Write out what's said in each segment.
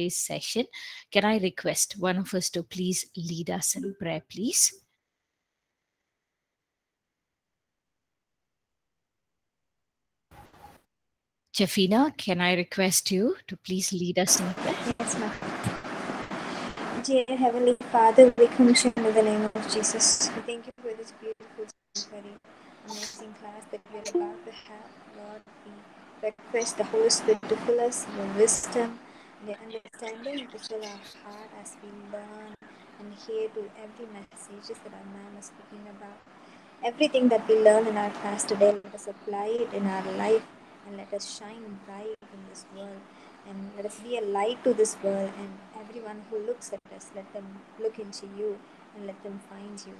today's session, can I request one of us to please lead us in prayer, please? Chafina, can I request you to please lead us in prayer? Yes, ma'am. Dear Heavenly Father, we commission in the name of Jesus. We thank you for this beautiful, very amazing class that we are about to have. Lord, we request the Holy Spirit to fill us with wisdom, the understanding to fill our heart as we learn and hear to every message that our ma'am is speaking about. Everything that we learn in our class today, let us apply it in our life. And let us shine bright in this world, and let us be a light to this world, and everyone who looks at us, let them look into you and let them find you.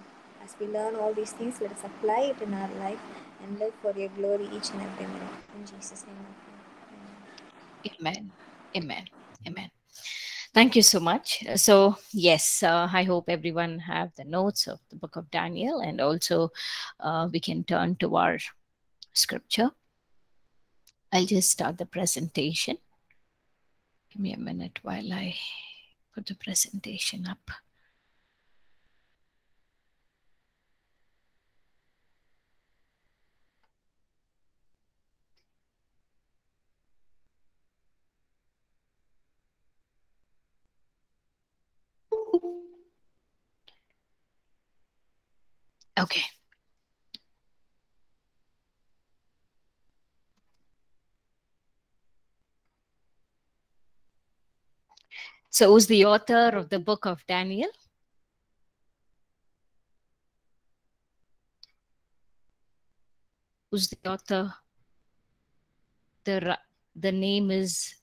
As we learn all these things, let us apply it in our life and live for your glory each and every minute. In Jesus' name I pray. Amen. Amen. Amen. Thank you so much. So yes, I hope everyone have the notes of the book of Daniel, and also we can turn to our scripture. I'll just start the presentation. Give me a minute while I put the presentation up. Okay. So who's the author of the book of Daniel? Who's the author? The name is,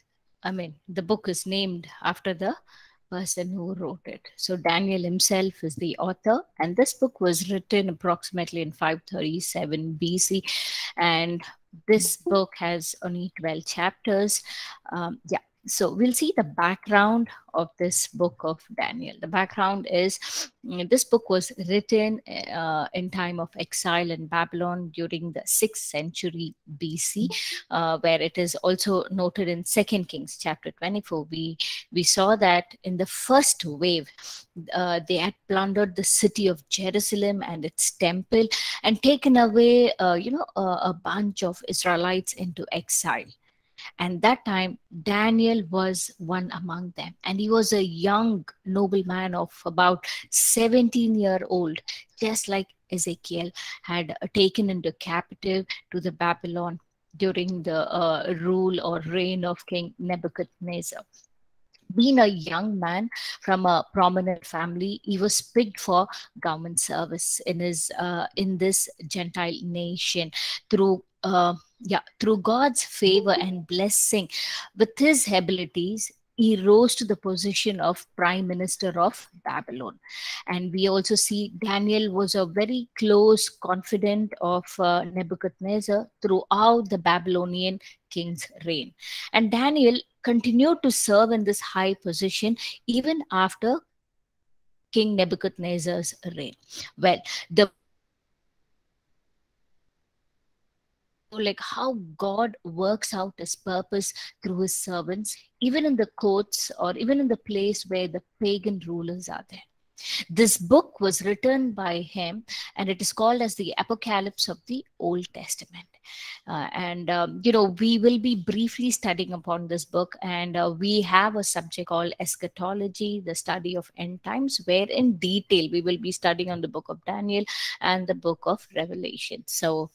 I mean, the book is named after the person who wrote it. So Daniel himself is the author, and this book was written approximately in 537 BC, and this book has only 12 chapters. So we'll see the background of this book of Daniel. The background is this book was written in time of exile in Babylon during the 6th century BC, where it is also noted in 2 Kings chapter 24. We saw that in the first wave, they had plundered the city of Jerusalem and its temple and taken away, a bunch of Israelites into exile. And that time, Daniel was one among them. And he was a young nobleman of about 17-year-old, just like Ezekiel had taken into captive to the Babylon during the rule or reign of King Nebuchadnezzar. Being a young man from a prominent family, he was picked for government service in his in this Gentile nation. Through God's favor and blessing, with his abilities, he rose to the position of Prime Minister of Babylon. And we also see Daniel was a very close confidant of Nebuchadnezzar throughout the Babylonian king's reign. And Daniel continued to serve in this high position even after King Nebuchadnezzar's reign. Well, how God works out his purpose through his servants, even in the courts or even in the place where the pagan rulers are there. This book was written by him, and it is called as the Apocalypse of the Old Testament. We will be briefly studying upon this book, and we have a subject called Eschatology, the study of end times, where in detail we will be studying on the book of Daniel and the book of Revelation. So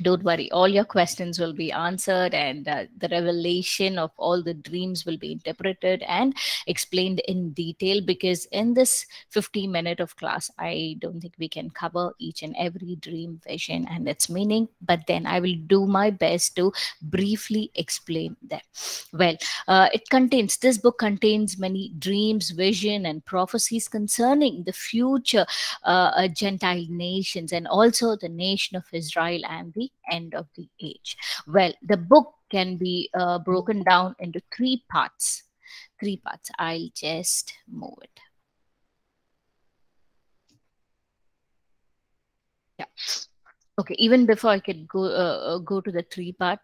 don't worry, all your questions will be answered, and the revelation of all the dreams will be interpreted and explained in detail, because in this 50-minute of class, I don't think we can cover each and every dream, vision, and its meaning, but then I will do my best to briefly explain them. Well, this book contains many dreams, vision, and prophecies concerning the future Gentile nations, and also the nation of Israel and the end of the age. Well, the book can be broken down into three parts. I'll just move it. Yeah. Okay. Even before I could go to the three part.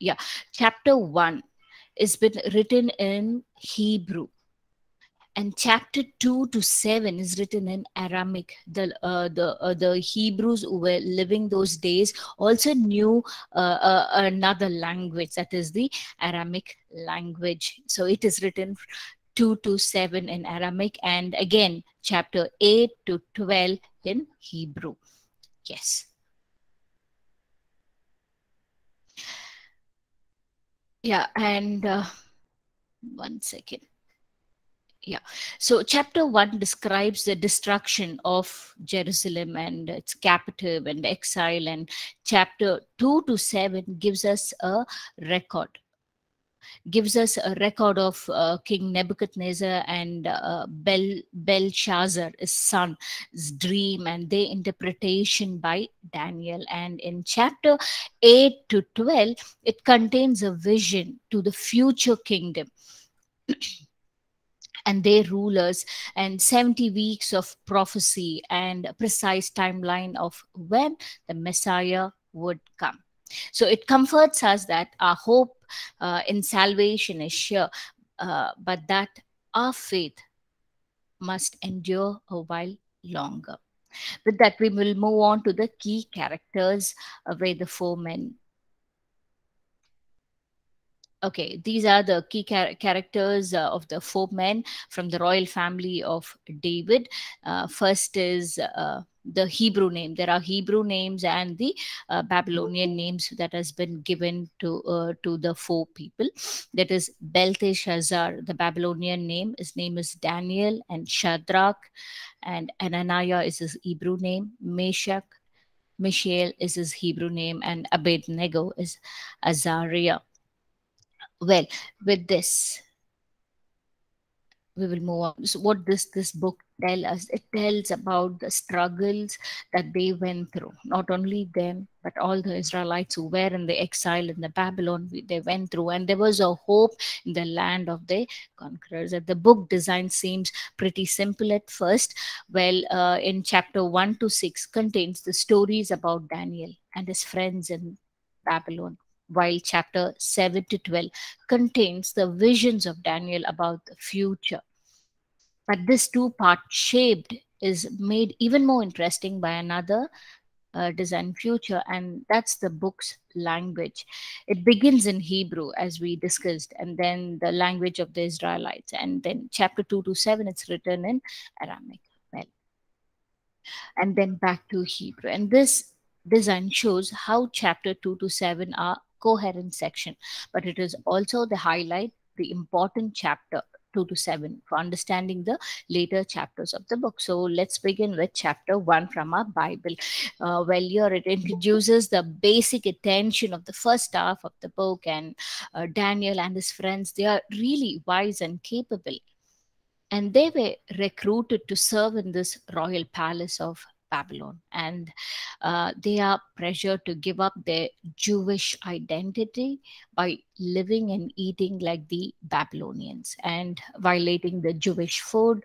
Yeah. Chapter 1 is written in Hebrew. And chapter 2 to 7 is written in Aramaic. The Hebrews who were living those days also knew another language, that is the Aramaic language. So it is written 2 to 7 in Aramaic, and again chapter 8 to 12 in Hebrew. Yes. Yeah, and one second. Yeah, so chapter 1 describes the destruction of Jerusalem and its captive and exile, and chapter 2 to 7 gives us a record of King Nebuchadnezzar and Belshazzar, his son, his dream and their interpretation by Daniel. And in chapter 8 to 12, it contains a vision to the future kingdom and their rulers, and 70 weeks of prophecy and a precise timeline of when the Messiah would come. So it comforts us that our hope in salvation is sure, but that our faith must endure a while longer. With that, we will move on to the key characters where the four men. Okay, these are the key characters of the four men from the royal family of David. First is the Hebrew name. There are Hebrew names and the Babylonian names that has been given to the four people. That is Belteshazzar, the Babylonian name. His name is Daniel, and Shadrach and Hananiah is his Hebrew name. Mishael is his Hebrew name, and Abednego is Azariah. Well, with this, we will move on. So what does this book tell us? It tells about the struggles that they went through. Not only them, but all the Israelites who were in the exile in the Babylon, they went through. And there was a hope in the land of the conquerors. The book design seems pretty simple at first. Well, in chapter 1 to 6 contains the stories about Daniel and his friends in Babylon, while chapter 7 to 12 contains the visions of Daniel about the future. But this two-part shaped is made even more interesting by another design feature, and that's the book's language. It begins in Hebrew, as we discussed, and then the language of the Israelites, and then chapter 2 to 7, it's written in Aramaic. Well, and then back to Hebrew. And this design shows how chapter 2 to 7 are coherent section, but it is also the highlight, the important chapter 2 to 7 for understanding the later chapters of the book. So let's begin with chapter 1 from our Bible. Well, here it introduces the basic attention of the first half of the book, and Daniel and his friends, they are really wise and capable, and they were recruited to serve in this royal palace of Babylon, and they are pressured to give up their Jewish identity by living and eating like the Babylonians and violating the Jewish food,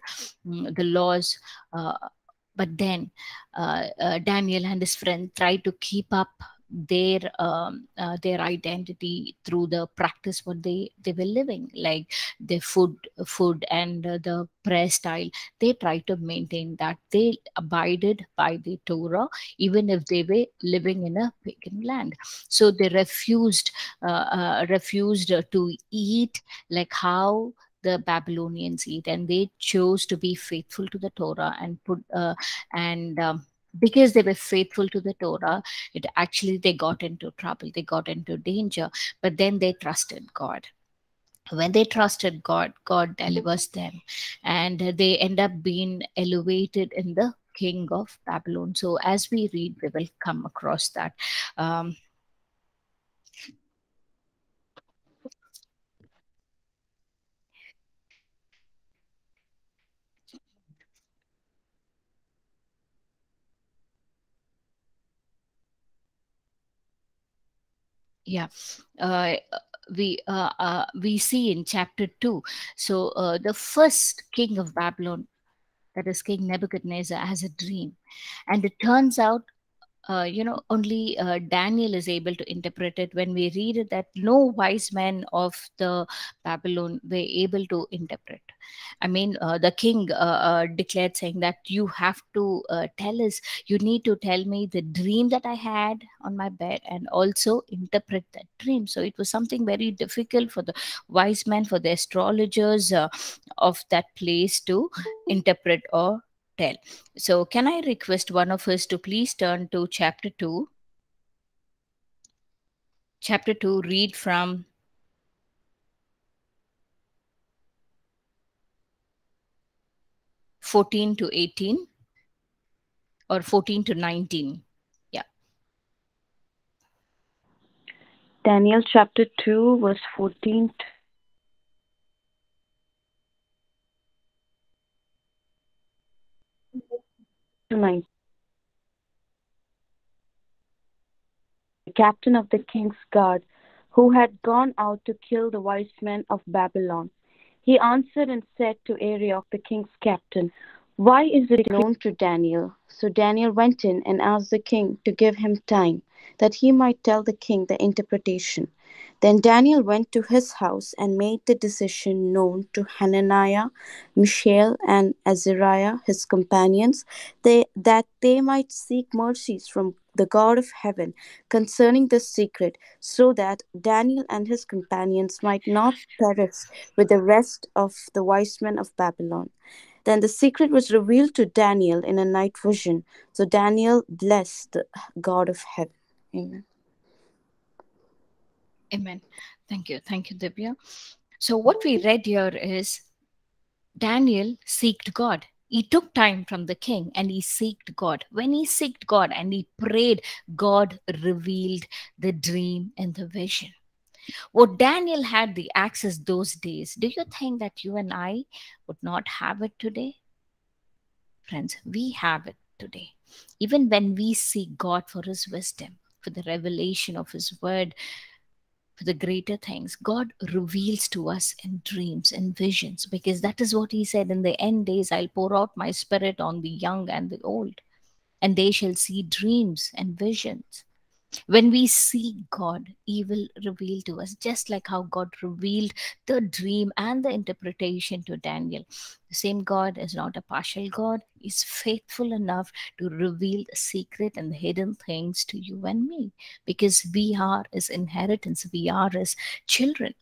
the laws. But then Daniel and his friend try to keep up their identity through the practice what they were living, like their food and the prayer style. They try to maintain that they abided by the Torah even if they were living in a pagan land. So they refused to eat like how the Babylonians eat, and they chose to be faithful to the Torah and because they were faithful to the Torah, they got into trouble, they got into danger, but then they trusted God. When they trusted God, God delivers them, and they end up being elevated in the king of Babylon. So as we read, we will come across that. Yeah, we see in chapter 2. So the first king of Babylon, that is King Nebuchadnezzar, has a dream, and it turns out only Daniel is able to interpret it. When we read it, that no wise men of the Babylon were able to interpret. I mean, the king declared saying that you have to tell us, you need to tell me the dream that I had on my bed and also interpret that dream. So it was something very difficult for the wise men, for the astrologers of that place to interpret or tell. So can I request one of us to please turn to chapter 2. Chapter 2, read from verses 14 to 18 or 14 to 19. Yeah. Daniel chapter 2 verse 14. The captain of the king's guard, who had gone out to kill the wise men of Babylon, he answered and said to Arioch, the king's captain, "Why is it known to Daniel?" So Daniel went in and asked the king to give him time, that he might tell the king the interpretation. Then Daniel went to his house and made the decision known to Hananiah, Mishael, and Azariah, his companions, that they might seek mercies from the God of heaven concerning this secret, so that Daniel and his companions might not perish with the rest of the wise men of Babylon. Then the secret was revealed to Daniel in a night vision. So Daniel blessed the God of heaven. Amen. Amen. Thank you. Thank you, Divya. So what we read here is Daniel seeked God. He took time from the king and he seeked God. When he seeked God and he prayed, God revealed the dream and the vision. What Daniel had the access those days, do you think that you and I would not have it today? Friends, we have it today. Even when we seek God for his wisdom, for the revelation of his word, for the greater things, God reveals to us in dreams and visions, because that is what he said, in the end days, I'll pour out my spirit on the young and the old, and they shall see dreams and visions. When we seek God, he will reveal to us, just like how God revealed the dream and the interpretation to Daniel. The same God is not a partial God. He's faithful enough to reveal the secret and the hidden things to you and me, because we are his inheritance. We are his children.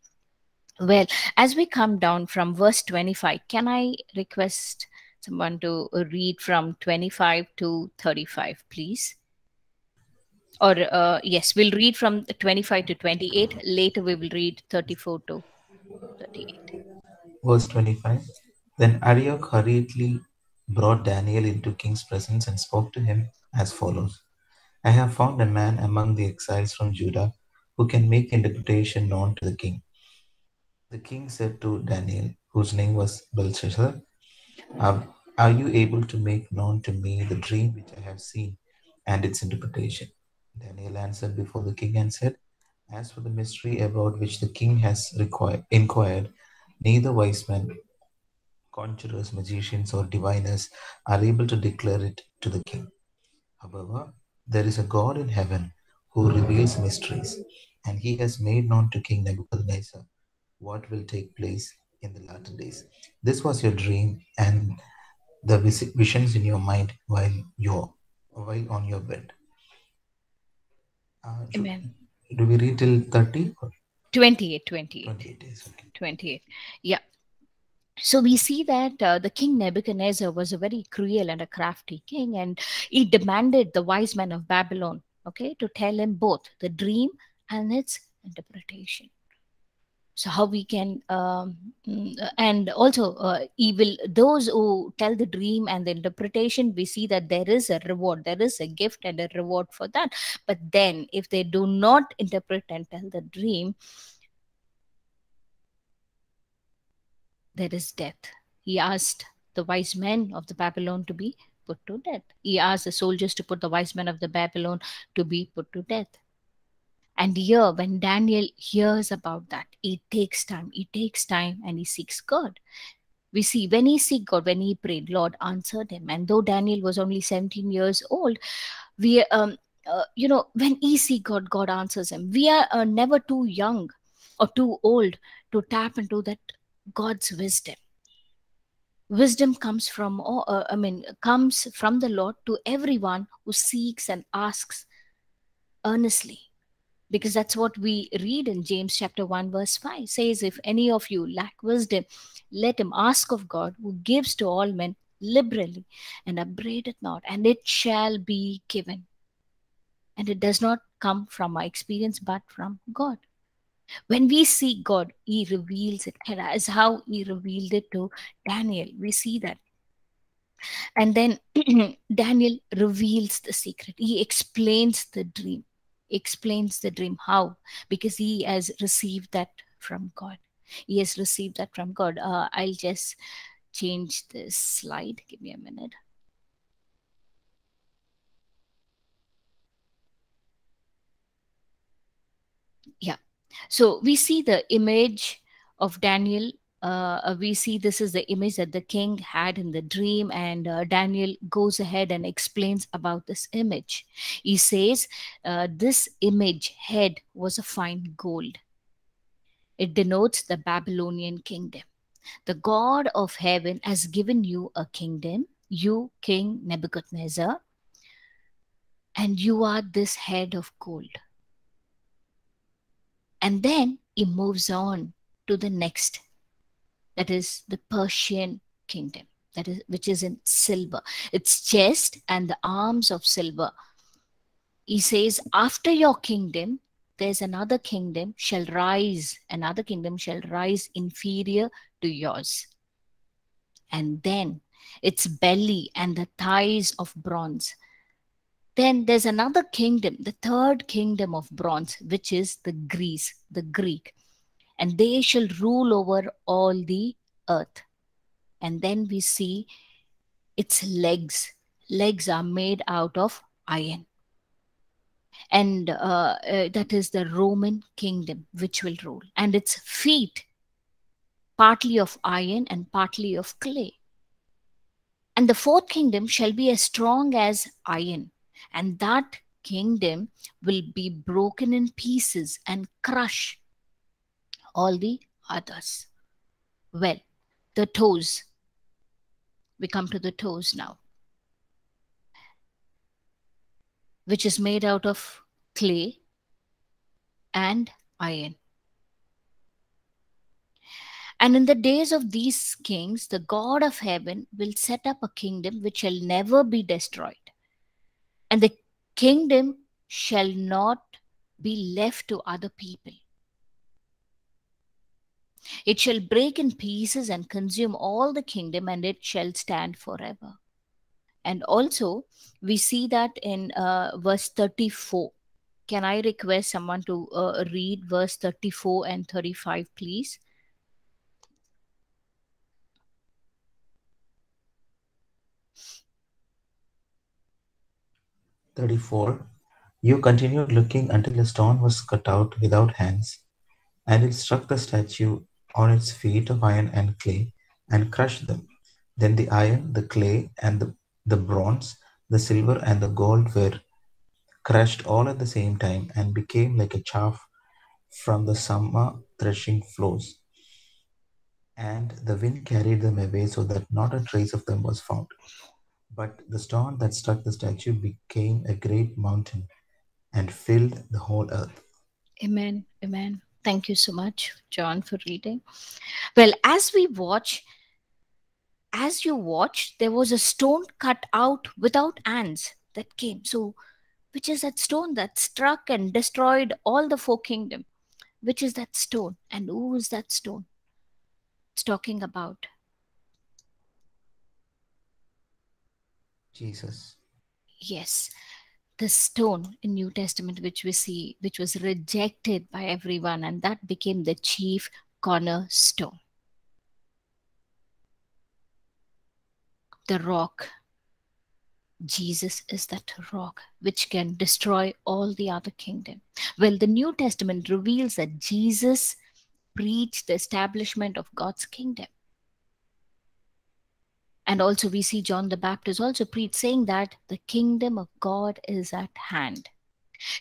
Well, as we come down from verse 25, can I request someone to read from 25 to 35, please? Or yes, we'll read from 25 to 28. Later, we will read 34 to 38. Verse 25. Then Arioch hurriedly brought Daniel into king's presence and spoke to him as follows. I have found a man among the exiles from Judah who can make interpretation known to the king. The king said to Daniel, whose name was Belshazzar, are you able to make known to me the dream which I have seen and its interpretation? Daniel answered before the king and said, as for the mystery about which the king has inquired, neither wise men, conjurers, magicians, or diviners are able to declare it to the king. However, there is a God in heaven who reveals mysteries, and he has made known to King Nebuchadnezzar what will take place in the latter days. This was your dream and the visions in your mind while on your bed. Amen. Do we read till 30? 28. Yes, okay. 28. Yeah. So we see that the king Nebuchadnezzar was a very cruel and a crafty king, and he demanded the wise men of Babylon, okay, to tell him both the dream and its interpretation. So how we can, and also evil, those who tell the dream and the interpretation, we see that there is a reward, there is a gift and a reward for that. But then if they do not interpret and tell the dream, there is death. He asked the wise men of the Babylon to be put to death. He asked the soldiers to put the wise men of the Babylon to be put to death. And here, when Daniel hears about that, he takes time and he seeks God. We see when he seek God, when he prayed, Lord answered him. And though Daniel was only 17 years old, when he seeks God, God answers him. We are never too young or too old to tap into that God's wisdom. Wisdom comes from, comes from the Lord to everyone who seeks and asks earnestly. Because that's what we read in James chapter 1 verse 5. Says, if any of you lack wisdom, let him ask of God, who gives to all men liberally and upbraideth not, and it shall be given. And it does not come from our experience, but from God. When we seek God, he reveals it. And as how he revealed it to Daniel, we see that. And then Daniel reveals the secret. He explains the dream. How? Because he has received that from God. I'll just change this slide. Give me a minute. Yeah. So we see the image of Daniel. We see this is the image that the king had in the dream, and Daniel goes ahead and explains about this image. He says, this image head was of fine gold. It denotes the Babylonian kingdom. The God of heaven has given you a kingdom, you, King Nebuchadnezzar, and you are this head of gold. And then he moves on to the next, that is the Persian kingdom, that is, which is in silver. Its chest and the arms of silver. He says, after your kingdom, there's another kingdom shall rise. Another kingdom shall rise inferior to yours. And then its belly and the thighs of bronze. Then there's another kingdom, the third kingdom of bronze, which is the Greece, the Greek. And they shall rule over all the earth. And then we see its legs. Legs are made out of iron. And that is the Roman kingdom which will rule. And its feet, partly of iron and partly of clay. And the fourth kingdom shall be as strong as iron. And that kingdom will be broken in pieces and crushed all the others. Well, the toes. We come to the toes now, which is made out of clay and iron. And in the days of these kings, the God of heaven will set up a kingdom which shall never be destroyed. And the kingdom shall not be left to other people. It shall break in pieces and consume all the kingdom, and it shall stand forever. And also, we see that in verse 34. Can I request someone to read verse 34 and 35, please? Verse 34. You continued looking until a stone was cut out without hands, and it struck the statue on its feet of iron and clay, and crushed them. Then the iron, the clay, and the bronze, the silver, and the gold were crushed all at the same time, and became like a chaff from the summer threshing floors. And the wind carried them away, so that not a trace of them was found. But the stone that struck the statue became a great mountain, and filled the whole earth. Amen. Amen. Thank you so much, John, for reading. Well, as you watch, there was a stone cut out without hands that came. So, which is that stone that struck and destroyed all the four kingdoms? Which is that stone? And who is that stone? It's talking about Jesus. Yes. The stone in New Testament, which we see, which was rejected by everyone, and that became the chief cornerstone. The rock. Jesus is that rock which can destroy all the other kingdom. Well, the New Testament reveals that Jesus preached the establishment of God's kingdom. And also we see John the Baptist also preach, saying that the kingdom of God is at hand.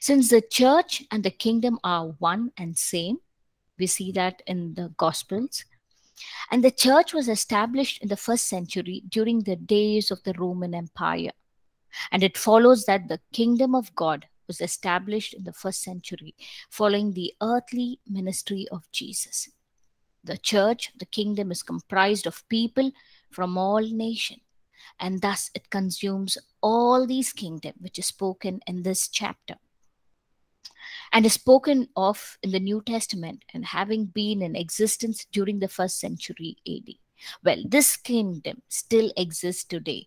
Since the church and the kingdom are one and same, we see that in the Gospels. And the church was established in the 1st century during the days of the Roman Empire. And it follows that the kingdom of God was established in the 1st century following the earthly ministry of Jesus. The church, the kingdom, is comprised of people from all nations, and thus it consumes all these kingdoms which is spoken in this chapter and is spoken of in the New Testament and having been in existence during the 1st century AD. Well, this kingdom still exists today,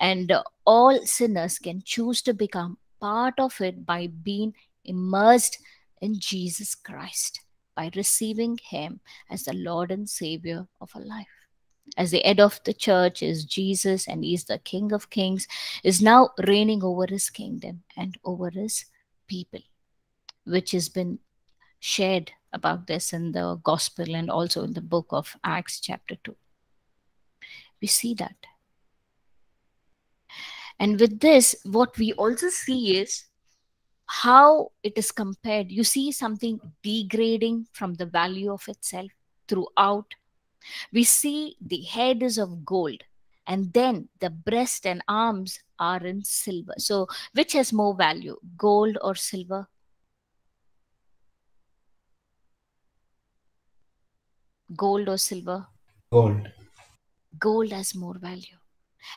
and all sinners can choose to become part of it by being immersed in Jesus Christ, by receiving Him as the Lord and Savior of our life. As the head of the church is Jesus, and He is the King of Kings, is now reigning over His kingdom and over His people, which has been shared about this in the Gospel and also in the book of Acts chapter 2. We see that. And with this, what we also see is how it is compared. You see something degrading from the value of itself throughout. We see the head is of gold, and then the breast and arms are in silver. So which has more value, gold or silver? Gold or silver? Gold. Gold has more value.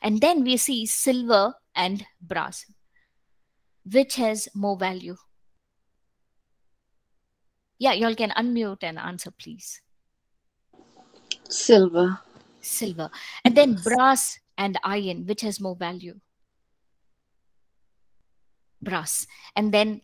And then we see silver and brass. Which has more value? Yeah, y'all can unmute and answer, please. Silver. Silver. And then brass and iron, which has more value? Brass. And then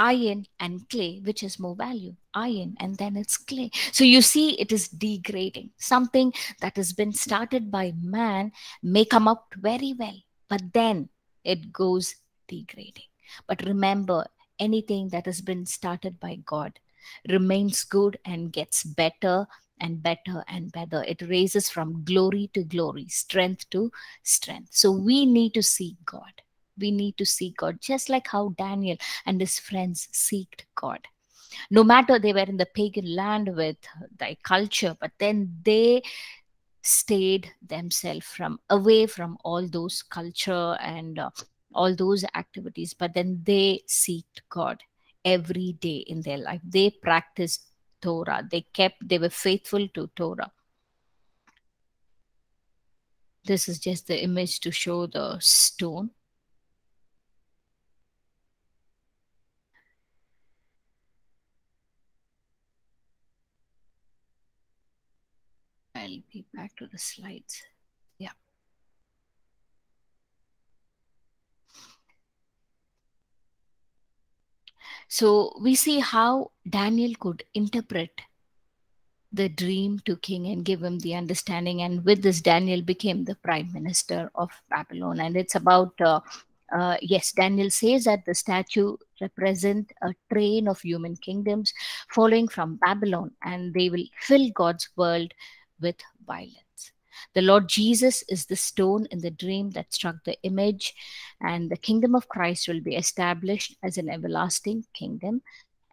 iron and clay, which has more value? Iron, and then it's clay. So you see, it is degrading. Something that has been started by man may come up very well, but then it goes degrading. But remember, anything that has been started by God remains good and gets better and better and better. It raises from glory to glory, strength to strength. So we need to seek God. We need to seek God, just like how Daniel and his friends seeked God. No matter they were in the pagan land with their culture, but then they stayed themselves from away from all those culture and all those activities. But then they seeked God every day in their life. They practiced Torah. They were faithful to Torah. This is just the image to show the stone. I'll be back to the slides. Yeah. So we see how Daniel could interpret the dream to king and give him the understanding. And with this, Daniel became the prime minister of Babylon. And it's about, yes, Daniel says that the statue represents a train of human kingdoms following from Babylon, and they will fill God's world with violence. The Lord Jesus is the stone in the dream that struck the image, and the kingdom of Christ will be established as an everlasting kingdom,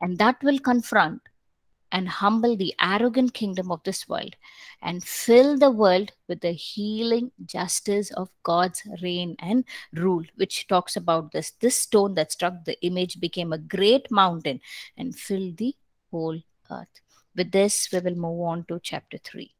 and that will confront and humble the arrogant kingdom of this world and fill the world with the healing justice of God's reign and rule, which talks about this. This stone that struck the image became a great mountain and filled the whole earth. With this, we will move on to chapter 3.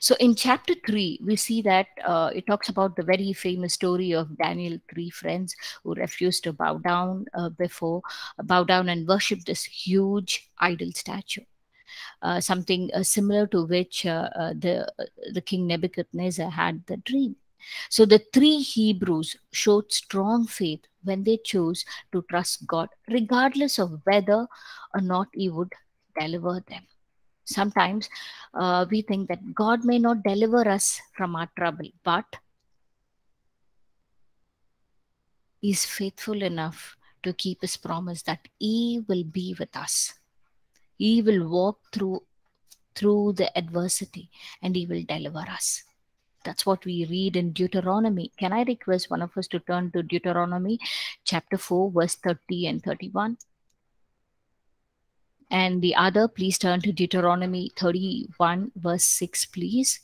So in chapter 3, we see that it talks about the very famous story of Daniel's 3 friends who refused to bow down and worship this huge idol statue. Something similar to which the king Nebuchadnezzar had the dream. So the 3 Hebrews showed strong faith when they chose to trust God, regardless of whether or not He would deliver them. Sometimes we think that God may not deliver us from our trouble, but He is faithful enough to keep His promise that He will be with us. He will walk through the adversity and He will deliver us. That's what we read in Deuteronomy. Can I request one of us to turn to Deuteronomy chapter 4, verse 30 and 31? And the other, please turn to Deuteronomy 31, verse 6, please.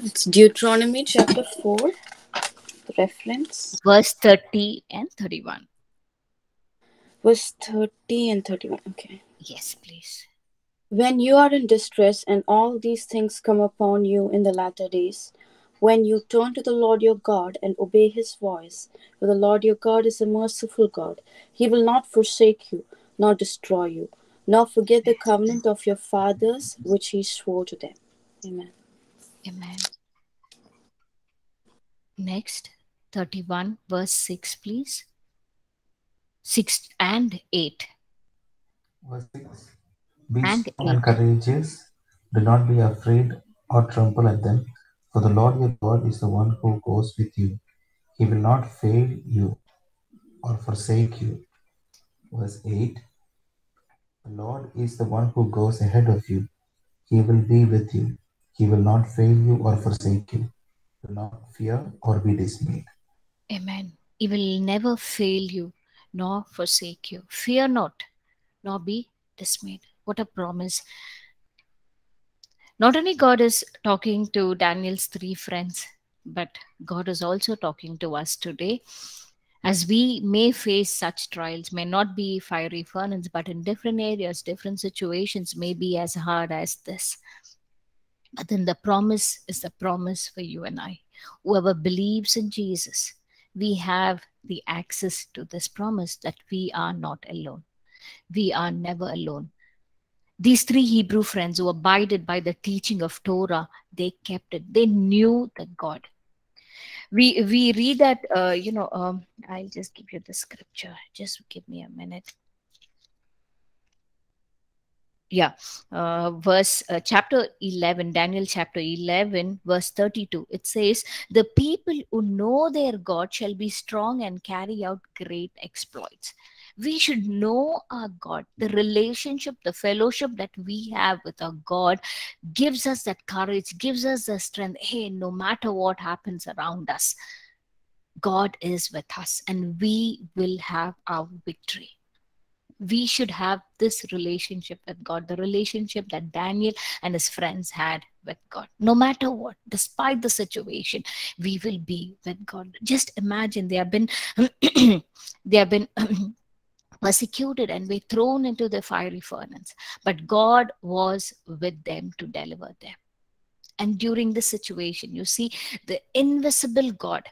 It's Deuteronomy chapter 4, reference. Verse 30 and 31. Verse 30 and 31, okay. Yes, please. When you are in distress and all these things come upon you in the latter days, when you turn to the Lord your God and obey his voice, for the Lord your God is a merciful God. He will not forsake you, nor destroy you, nor forget the covenant of your fathers, which he swore to them. Amen. Amen. Next, 31 verse 6, please. 6 and 8. Verse 6. Be strong and courageous, do not be afraid or tremble at them, for the Lord your God is the one who goes with you. He will not fail you or forsake you. Verse 8. The Lord is the one who goes ahead of you. He will be with you. He will not fail you or forsake you. Do not fear or be dismayed. Amen. He will never fail you nor forsake you. Fear not, nor be dismayed. What a promise. Not only God is talking to Daniel's three friends, but God is also talking to us today. As we may face such trials, may not be fiery furnace, but in different areas, different situations may be as hard as this. But then the promise is the promise for you and I. Whoever believes in Jesus, we have the access to this promise that we are not alone. We are never alone. These three Hebrew friends who abided by the teaching of Torah, they kept it. They knew the God. We read that, I'll just give you the scripture. Just give me a minute. Yeah, chapter 11, Daniel chapter 11, verse 32. It says, the people who know their God shall be strong and carry out great exploits. We should know our God. The relationship, the fellowship that we have with our God gives us that courage, gives us the strength. Hey, no matter what happens around us, God is with us and we will have our victory. We should have this relationship with God, the relationship that Daniel and his friends had with God. No matter what, despite the situation, we will be with God. Just imagine they have been persecuted and were thrown into the fiery furnace, but God was with them to deliver them. And during this situation, you see the invisible God,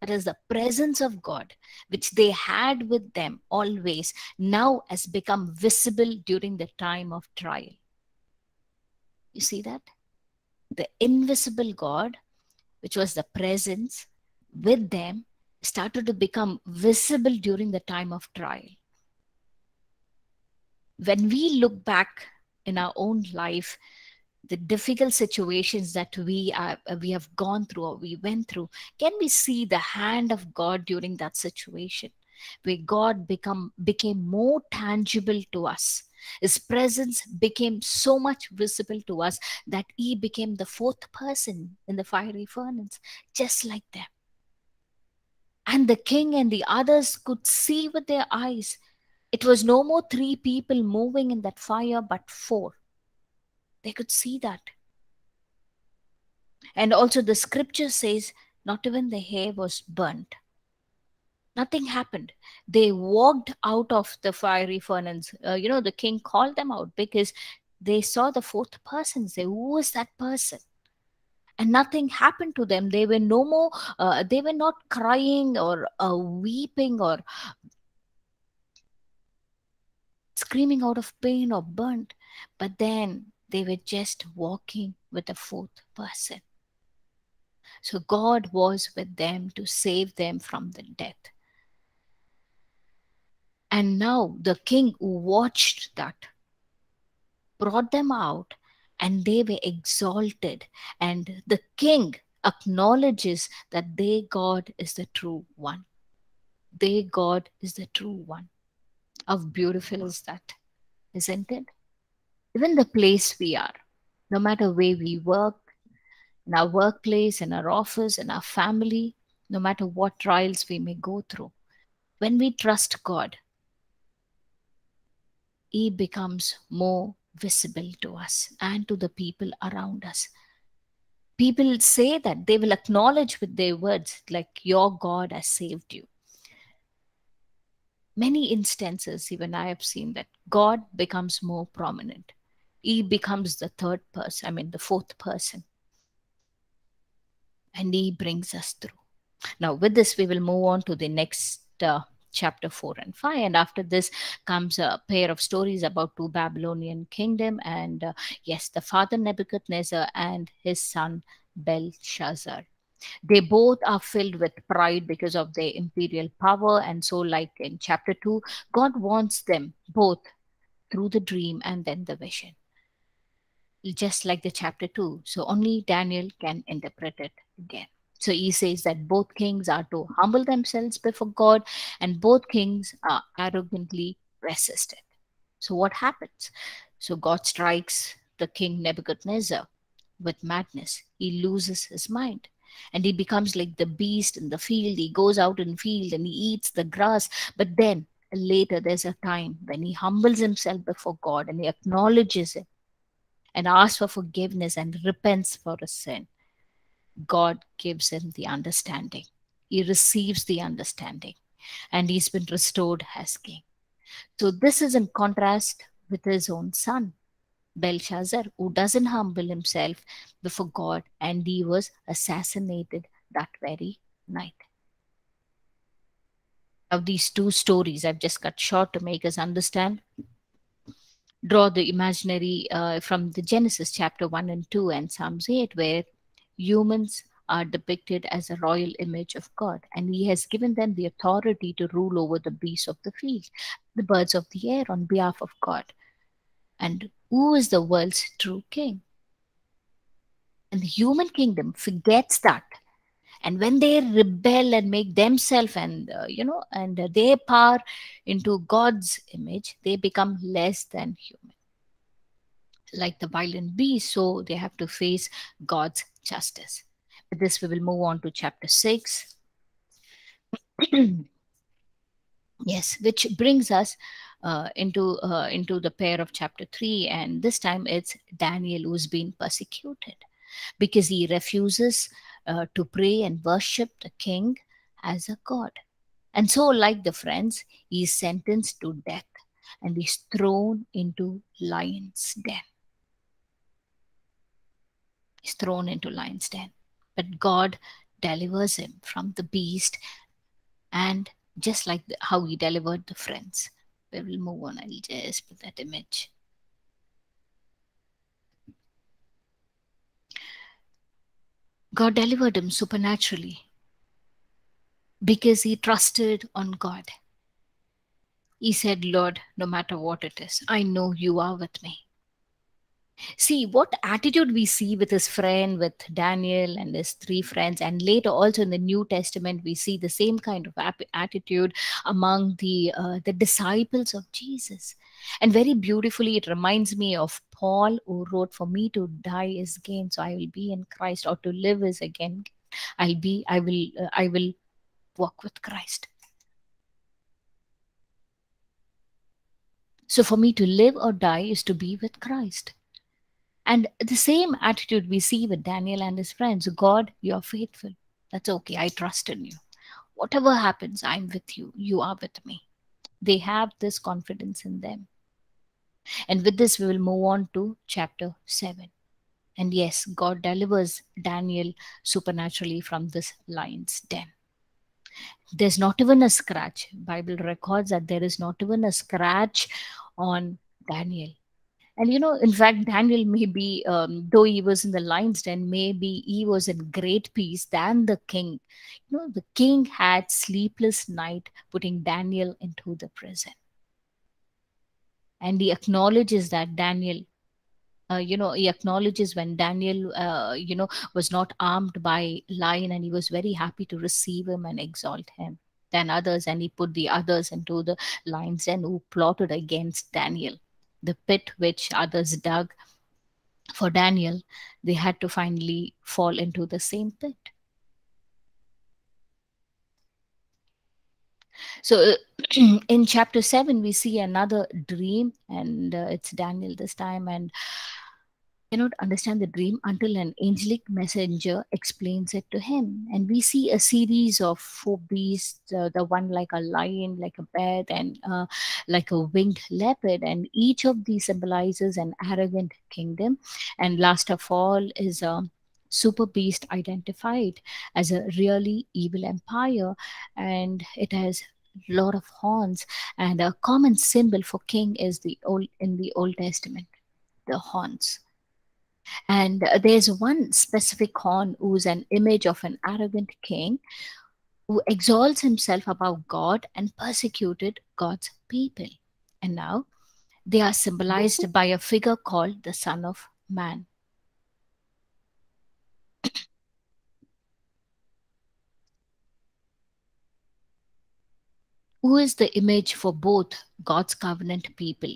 that is the presence of God, which they had with them always, now has become visible during the time of trial. You see that? The invisible God, which was the presence with them, started to become visible during the time of trial. When we look back in our own life, the difficult situations that we have gone through or we went through, can we see the hand of God during that situation, where God became more tangible to us? His presence became so much visible to us that he became the fourth person in the fiery furnace, just like them. And the king and the others could see with their eyes. It was no more three people moving in that fire, but four. They could see that. And also the scripture says, not even the hair was burnt. Nothing happened. They walked out of the fiery furnace. The king called them out because they saw the fourth person. Say, who was that person? And nothing happened to them. They were no more, they were not crying or weeping or screaming out of pain or burnt. But then they were just walking with a fourth person. So God was with them to save them from the death. And now the king who watched that brought them out, and they were exalted. And the king acknowledges that their God is the true one. Their God is the true one. How beautiful is that, isn't it? Even the place we are, no matter where we work, in our workplace, in our office, in our family, no matter what trials we may go through, when we trust God, He becomes more visible to us and to the people around us. People say that they will acknowledge with their words, like, your God has saved you. Many instances, even I have seen that God becomes more prominent. He becomes the fourth person. And He brings us through. Now, with this, we will move on to the next chapter 4 and 5. And after this comes a pair of stories about two Babylonian kingdom. And the father Nebuchadnezzar and his son Belshazzar. They both are filled with pride because of their imperial power. And so, like in chapter 2, God warns them both through the dream and then the vision. Just like the chapter 2. So only Daniel can interpret it again. So he says that both kings are to humble themselves before God, and both kings are arrogantly resisted. So what happens? So God strikes the king Nebuchadnezzar with madness. He loses his mind. And he becomes like the beast in the field. He goes out in the field and he eats the grass. But then later there's a time when he humbles himself before God and he acknowledges it and asks for forgiveness and repents for his sin. God gives him the understanding. He receives the understanding and he's been restored as king. So this is in contrast with his own son, Belshazzar, who doesn't humble himself before God, and he was assassinated that very night. Now these two stories, I've just cut short to make us understand. Draw the imaginary from the Genesis chapter 1 and 2 and Psalms 8, where humans are depicted as a royal image of God, and He has given them the authority to rule over the beasts of the field, the birds of the air on behalf of God. And who is the world's true king? And the human kingdom forgets that. And when they rebel and make themselves and their power into God's image, they become less than human. Like the violent beast, so they have to face God's justice. With this, we will move on to chapter 6. Yes, which brings us into the pair of chapter 3, and this time it's Daniel who's been persecuted because he refuses to pray and worship the king as a god. And so, like the friends, he's sentenced to death and he's thrown into lion's den. He's thrown into lion's den. But God delivers him from the beast, and just like how he delivered the friends. We will move on. I'll just put that image. God delivered him supernaturally because he trusted on God. He said, Lord, no matter what it is, I know you are with me. See, what attitude we see with his friend, with Daniel and his three friends, and later also in the New Testament, we see the same kind of attitude among the disciples of Jesus. And very beautifully, it reminds me of Paul, who wrote, for me to die is gain, so I will be in Christ, or to live is again, I will walk with Christ. So for me to live or die is to be with Christ. And the same attitude we see with Daniel and his friends. God, you're faithful. That's okay. I trust in you. Whatever happens, I'm with you. You are with me. They have this confidence in them. And with this, we will move on to chapter 7. And yes, God delivers Daniel supernaturally from this lion's den. There's not even a scratch. Bible records that there is not even a scratch on Daniel. And you know, in fact, Daniel maybe, though he was in the lion's den, maybe he was in great peace than the king. You know, the king had sleepless night putting Daniel into the prison. And he acknowledges that Daniel, he acknowledges when Daniel, was not armed by lion, and he was very happy to receive him and exalt him than others. And he put the others into the lion's den who plotted against Daniel. The pit which others dug for Daniel, they had to finally fall into the same pit. So in chapter 7, we see another dream, and it's Daniel this time, and cannot understand the dream until an angelic messenger explains it to him. And we see a series of four beasts, the one like a lion, like a bear, and like a winged leopard. And each of these symbolizes an arrogant kingdom. And last of all is a super beast identified as a really evil empire. And it has a lot of horns. And a common symbol for king is in the Old Testament, the horns. And there's one specific horn who's an image of an arrogant king who exalts himself above God and persecuted God's people. And now they are symbolized by a figure called the Son of Man. Who is the image for both God's covenant people,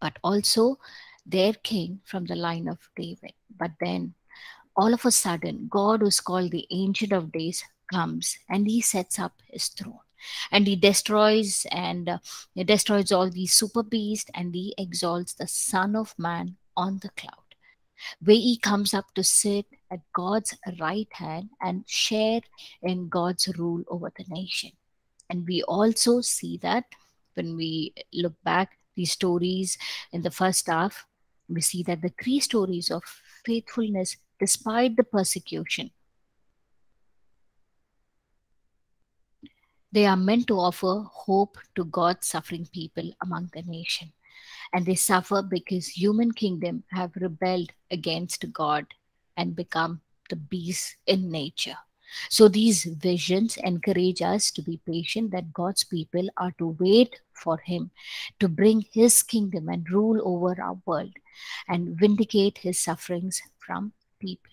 but also their king from the line of David. But then, all of a sudden, God, who's called the Ancient of Days, comes and he sets up his throne, and he destroys all these super beasts, and he exalts the Son of Man on the cloud, where he comes up to sit at God's right hand and share in God's rule over the nation. And we also see that when we look back these stories in the first half, we see that the three stories of faithfulness despite the persecution, they are meant to offer hope to God's suffering people among the nation. And they suffer because human kingdom have rebelled against God and become the beasts in nature. So these visions encourage us to be patient, that God's people are to wait for him to bring his kingdom and rule over our world and vindicate his sufferings from people.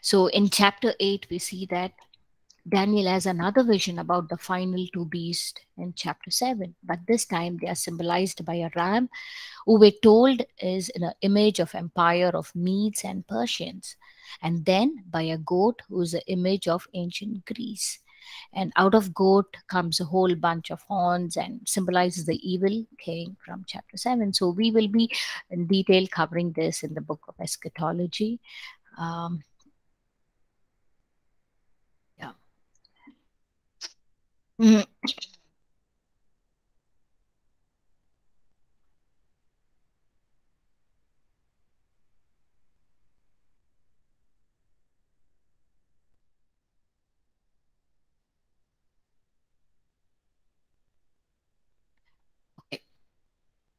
So in chapter 8, we see that Daniel has another vision about the final two beasts in chapter 7, but this time they are symbolized by a ram, who we're told is in an image of empire of Medes and Persians, and then by a goat, who is an image of ancient Greece. And out of goat comes a whole bunch of horns and symbolizes the evil king from chapter 7. So we will be in detail covering this in the book of Eschatology. Okay.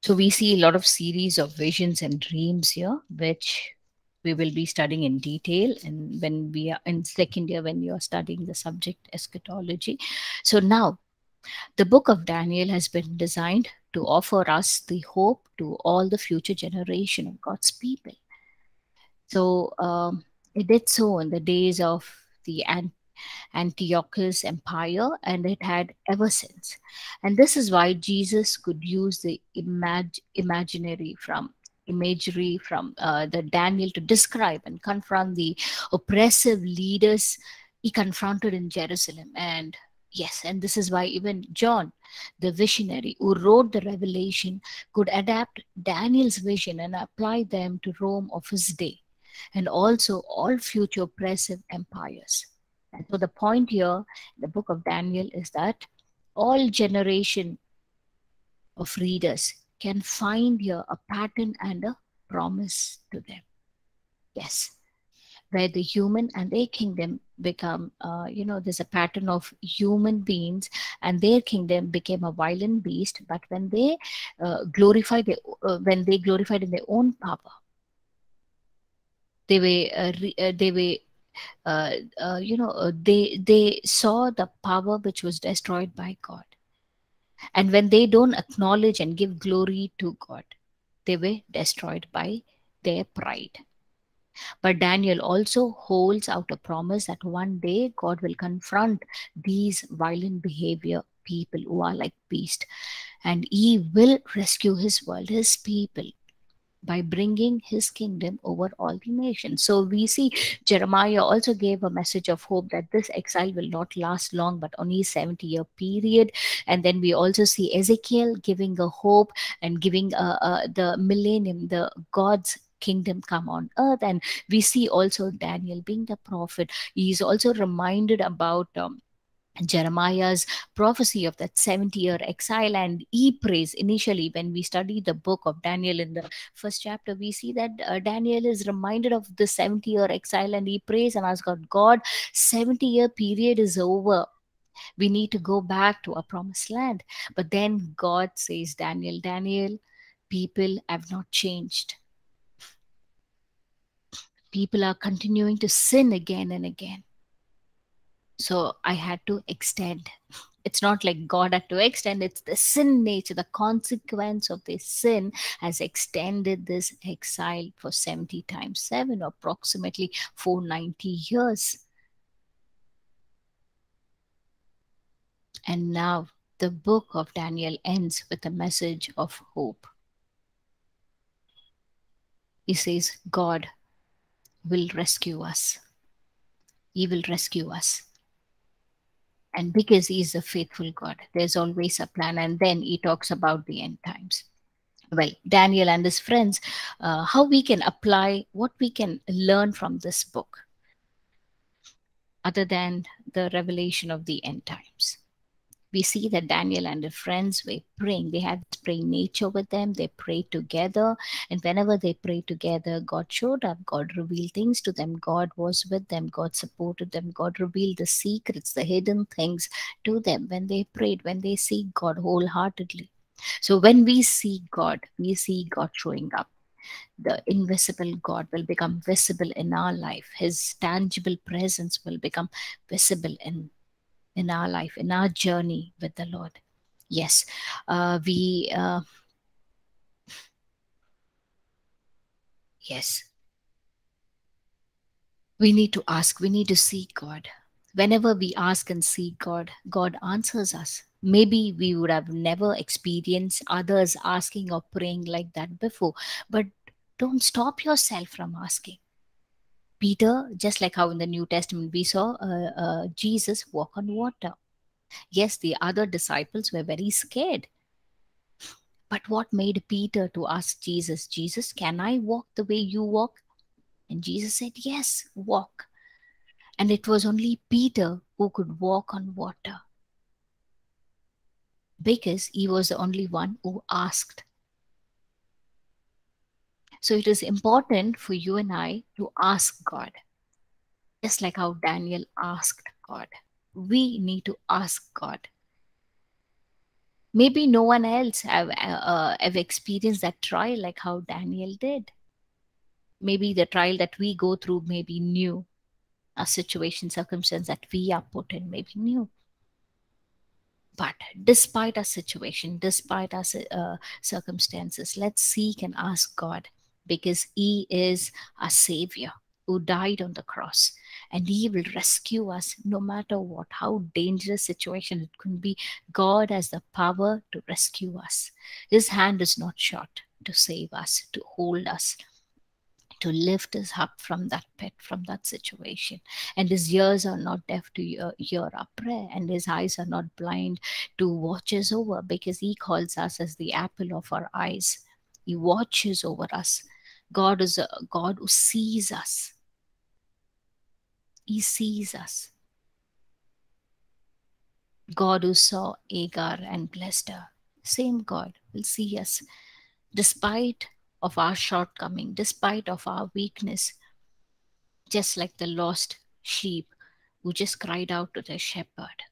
So we see a lot of series of visions and dreams here, which we will be studying in detail, and when we are in second year, when you are studying the subject eschatology. So now, the book of Daniel has been designed to offer us the hope to all the future generation of God's people. So it did so in the days of the Antiochus Empire, and it had ever since. And this is why Jesus could use the imagery from the Daniel to describe and confront the oppressive leaders he confronted in Jerusalem. And yes, and this is why even John, the visionary who wrote the Revelation, could adapt Daniel's vision and apply them to Rome of his day, and also all future oppressive empires. And so the point here, the book of Daniel, is that all generation of readers can find here a pattern and a promise to them. Yes, where the human and their kingdom become, there's a pattern of human beings and their kingdom became a violent beast. But when they glorified in their own power, they saw the power which was destroyed by God. And when they don't acknowledge and give glory to God, they were destroyed by their pride. But Daniel also holds out a promise that one day God will confront these violent behavior people who are like beasts, and he will rescue his world, his people, by bringing his kingdom over all the nations. So we see Jeremiah also gave a message of hope that this exile will not last long, but only a 70-year period. And then we also see Ezekiel giving a hope and giving the millennium, the God's kingdom come on earth. And we see also Daniel being the prophet. He is also reminded about Jeremiah's prophecy of that 70-year exile, and he prays. Initially, when we study the book of Daniel in the first chapter, we see that Daniel is reminded of the 70-year exile, and he prays and asks God, God, 70-year period is over. We need to go back to our promised land. But then God says, Daniel, Daniel, people have not changed. People are continuing to sin again and again. So I had to extend. It's not like God had to extend. It's the sin nature, the consequence of this sin has extended this exile for 70 times 7, approximately 490 years. And now the book of Daniel ends with a message of hope. He says, God will rescue us. He will rescue us. And because he is a faithful God, there's always a plan. And then he talks about the end times. Well, Daniel and his friends, how we can apply, what we can learn from this book, other than the revelation of the end times. We see that Daniel and his friends were praying. They had praying nature with them. They prayed together. And whenever they prayed together, God showed up. God revealed things to them. God was with them. God supported them. God revealed the secrets, the hidden things to them when they prayed, when they seek God wholeheartedly. So when we see God showing up. The invisible God will become visible in our life. His tangible presence will become visible in our life, in our journey with the Lord. Yes, we need to ask, we need to seek God. Whenever we ask and seek God, God answers us. Maybe we would have never experienced others asking or praying like that before, but don't stop yourself from asking. Peter, just like how in the New Testament we saw Jesus walk on water. Yes, the other disciples were very scared. But what made Peter to ask Jesus, Jesus, can I walk the way you walk? And Jesus said, yes, walk. And it was only Peter who could walk on water, because he was the only one who asked. So it is important for you and I to ask God, just like how Daniel asked God. We need to ask God. Maybe no one else have experienced that trial like how Daniel did. Maybe the trial that we go through may be new. Our situation, circumstance that we are put in may be new. But despite our situation, despite our circumstances, let's seek and ask God. Because he is our Savior who died on the cross, and he will rescue us no matter what, how dangerous situation it could be. God has the power to rescue us. His hand is not short to save us, to hold us, to lift us up from that pit, from that situation. And his ears are not deaf to hear our prayer, and his eyes are not blind to watch us over, because he calls us as the apple of our eyes. He watches over us. God is a God who sees us. He sees us. God who saw Agar and blessed her, same God will see us despite of our shortcoming, despite of our weakness, just like the lost sheep who just cried out to the shepherd.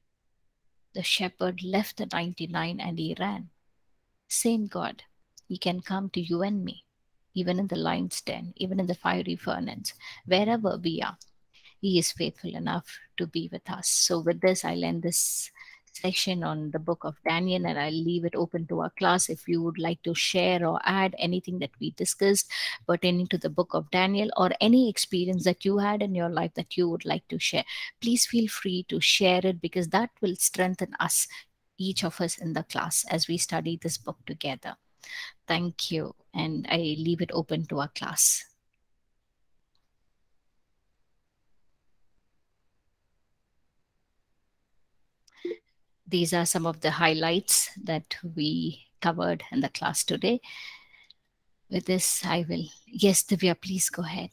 The shepherd left the 99 and he ran. Same God. He can come to you and me, even in the lion's den, even in the fiery furnace, wherever we are. He is faithful enough to be with us. So with this, I'll end this section on the book of Daniel, and I'll leave it open to our class if you would like to share or add anything that we discussed pertaining to the book of Daniel or any experience that you had in your life that you would like to share. Please feel free to share it, because that will strengthen us, each of us in the class, as we study this book together. Thank you, and I leave it open to our class. These are some of the highlights that we covered in the class today. With this, I will... Yes, Divya, please go ahead.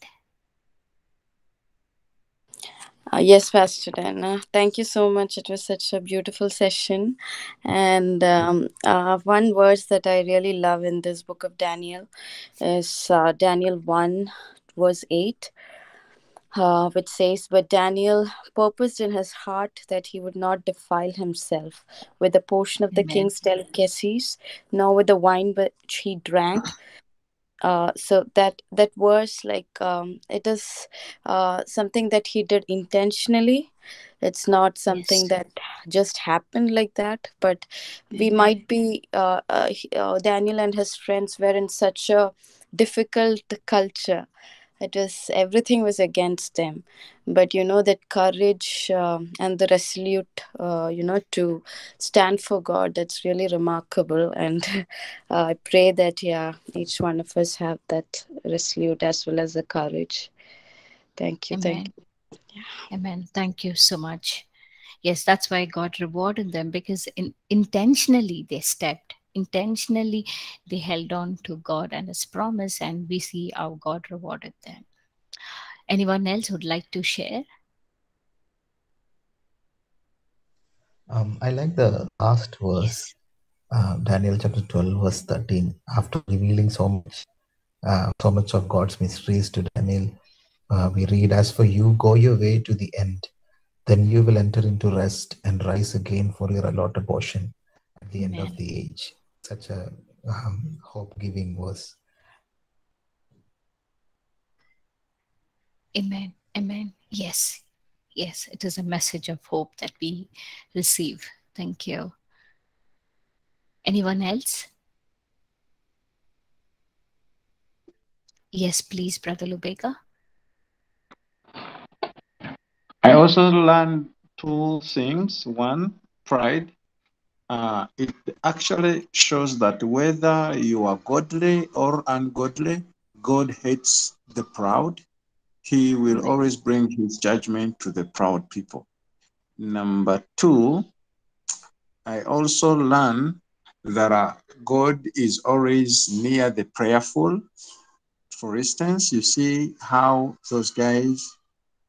Yes, Pastor Dana. Thank you so much. It was such a beautiful session. And one verse that I really love in this book of Daniel is Daniel 1, verse 8. Which says, "But Daniel purposed in his heart that he would not defile himself with a portion of the king's delicacies, nor with the wine which he drank." So that verse, like, it is something that he did intentionally. It's not something that just happened like that, but we might be, Daniel and his friends were in such a difficult culture. It was, everything was against them. But, you know, that courage and the resolute, you know, to stand for God, that's really remarkable. And I pray that, yeah, each one of us have that resolute as well as the courage. Thank you. Amen. Thank you. Yeah. Amen. Thank you so much. Yes, that's why God rewarded them, because intentionally they stepped. Intentionally, they held on to God and His promise, and we see how God rewarded them. Anyone else would like to share? I like the last verse, Daniel chapter 12, verse 13. After revealing so much of God's mysteries to Daniel, we read, "As for you, go your way to the end, then you will enter into rest and rise again for your allotted portion at the end of the age." Such a hope-giving verse. Amen. Amen. Yes. Yes, it is a message of hope that we receive. Thank you. Anyone else? Yes, please, Brother Lubega. I also learned two things. One, pride. It actually shows that whether you are godly or ungodly, God hates the proud. He will always bring his judgment to the proud people. Number two, I also learn that God is always near the prayerful. For instance, you see how those guys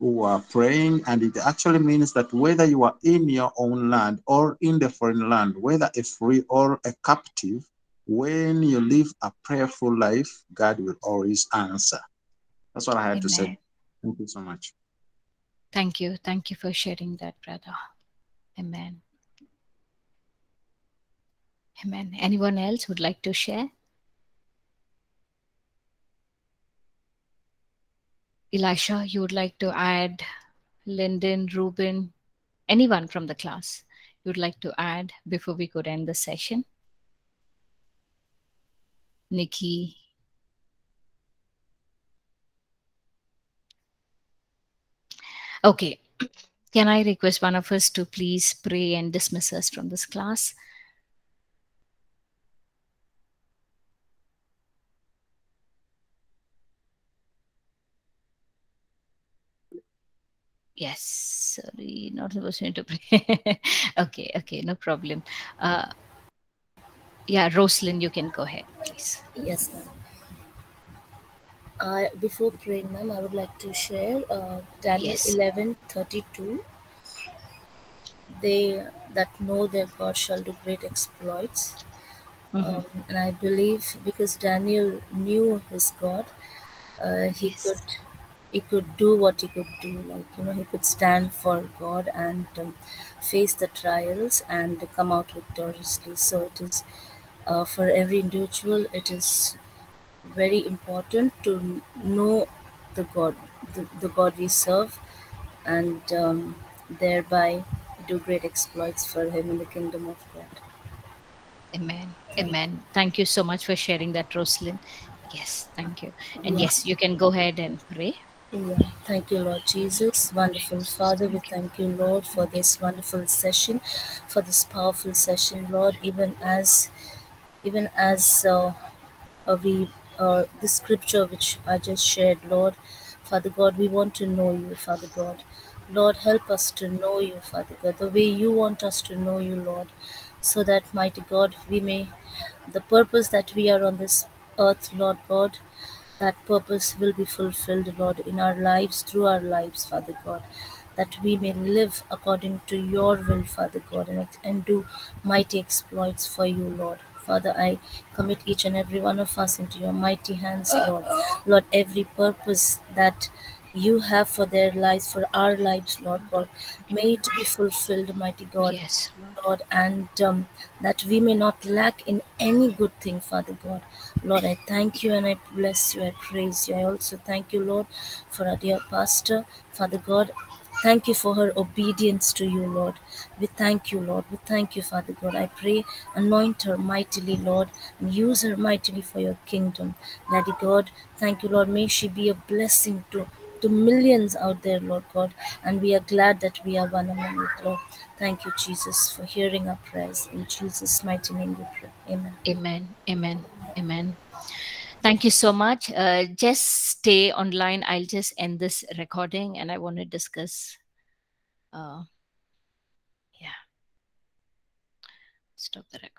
who are praying, and it actually means that whether you are in your own land or in the foreign land, whether a free or a captive, when you live a prayerful life, God will always answer. That's what I have to say. Thank you so much. Thank you. Thank you for sharing that, brother. Amen. Amen. Anyone else would like to share? Elisha, you would like to add? Lyndon, Ruben, anyone from the class you would like to add before we could end the session? Nikki. Okay. Can I request one of us to please pray and dismiss us from this class? Yes, sorry, not supposed to pray. Okay, no problem. Yeah, Rosalind, you can go ahead, please. Yes, ma'am. Before praying, ma'am, I would like to share Daniel 11:32. They that know their God shall do great exploits. And I believe because Daniel knew his God, he could do what he could do, like, you know, he could stand for God and face the trials and come out victoriously. So it is, for every individual, it is very important to know the God we serve, and thereby do great exploits for him in the kingdom of God. Amen. Amen. Thank you so much for sharing that, Rosalind. Yes, thank you. And yes, you can go ahead and pray. Yeah. Thank you, Lord Jesus. Wonderful Father, we thank you, Lord, for this wonderful session, for this powerful session, Lord, even as the scripture which I just shared, Lord. Father God, we want to know you, Father God. Lord, help us to know you, Father God, the way you want us to know you, Lord, so that, mighty God, we may, the purpose that we are on this earth, Lord God, that purpose will be fulfilled, Lord, in our lives, through our lives, Father God, that we may live according to your will, Father God, and do mighty exploits for you, Lord. Father, I commit each and every one of us into your mighty hands, Lord. Lord, every purpose that you have for their lives, for our lives, Lord God, may it be fulfilled, mighty God, yes, Lord, and that we may not lack in any good thing, Father God. Lord, I thank you and I bless you, I praise you. I also thank you, Lord, for our dear pastor, Father God. Thank you for her obedience to you, Lord. We thank you, Lord. We thank you, Father God. I pray, anoint her mightily, Lord, and use her mightily for your kingdom. Daddy God, thank you, Lord. May she be a blessing to millions out there, Lord God. And we are glad that we are one among you, Lord. Thank you, Jesus, for hearing our prayers. In Jesus' mighty name we pray. Amen. Amen. Amen. Amen. Thank you so much. Just stay online. I'll just end this recording and I want to discuss. Stop the recording.